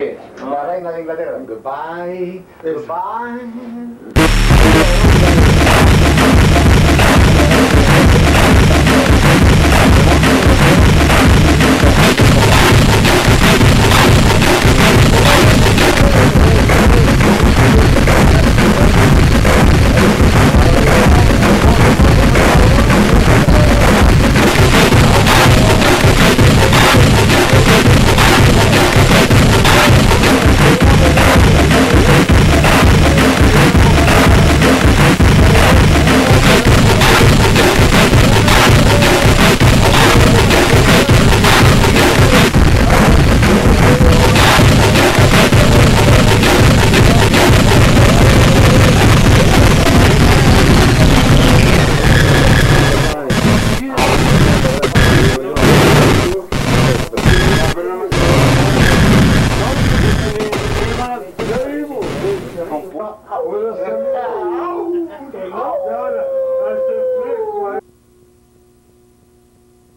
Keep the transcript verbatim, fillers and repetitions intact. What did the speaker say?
Yes. Oh. Nothing, nothing but that. Goodbye. Goodbye. What? I will.